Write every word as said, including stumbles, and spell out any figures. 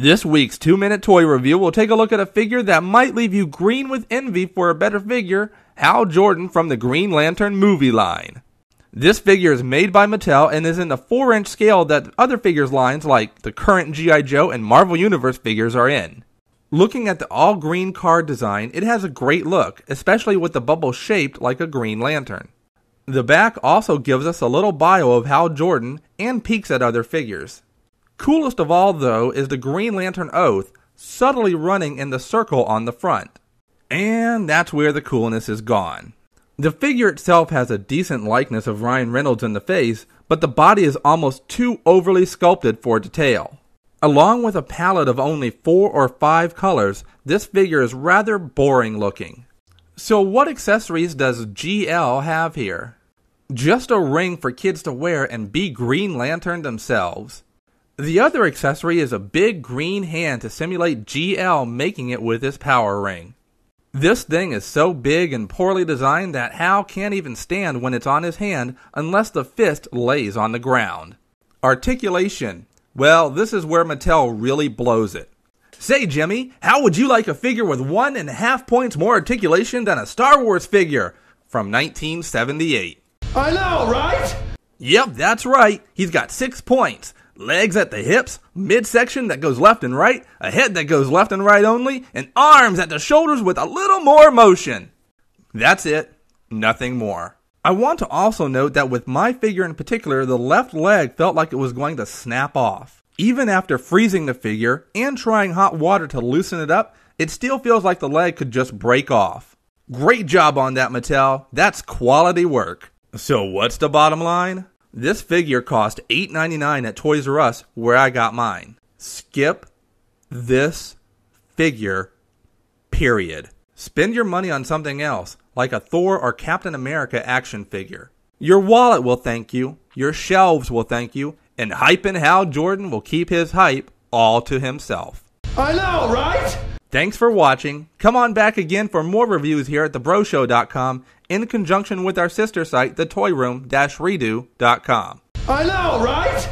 This week's two-minute toy review will take a look at a figure that might leave you green with envy for a better figure, Hal Jordan from the Green Lantern movie line. This figure is made by Mattel and is in the four inch scale that other figures lines like the current G I Joe and Marvel Universe figures are in. Looking at the all-green card design, it has a great look, especially with the bubble shaped like a Green Lantern. The back also gives us a little bio of Hal Jordan and peeks at other figures. Coolest of all, though, is the Green Lantern Oath, subtly running in the circle on the front. And that's where the coolness is gone. The figure itself has a decent likeness of Ryan Reynolds in the face, but the body is almost too overly sculpted for detail. Along with a palette of only four or five colors, this figure is rather boring looking. So what accessories does G L have here? Just a ring for kids to wear and be Green Lantern themselves. The other accessory is a big green hand to simulate G L making it with his power ring. This thing is so big and poorly designed that Hal can't even stand when it's on his hand unless the fist lays on the ground. Articulation. Well, this is where Mattel really blows it. Say, Jimmy, how would you like a figure with one and a half points more articulation than a Star Wars figure? From nineteen seventy-eight. I know, right? Yep, that's right. He's got six points. Legs at the hips, midsection that goes left and right, a head that goes left and right only, and arms at the shoulders with a little more motion. That's it. Nothing more. I want to also note that with my figure in particular, the left leg felt like it was going to snap off. Even after freezing the figure and trying hot water to loosen it up, it still feels like the leg could just break off. Great job on that, Mattel. That's quality work. So what's the bottom line? This figure cost eight ninety-nine at Toys R Us, where I got mine. Skip this figure, period. Spend your money on something else, like a Thor or Captain America action figure. Your wallet will thank you, your shelves will thank you, and hyping Hal Jordan will keep his hype all to himself. I know, right? Thanks for watching. Come on back again for more reviews here at the Breaux Show dot com in conjunction with our sister site, the Toy Room Redu dot com. I know, right?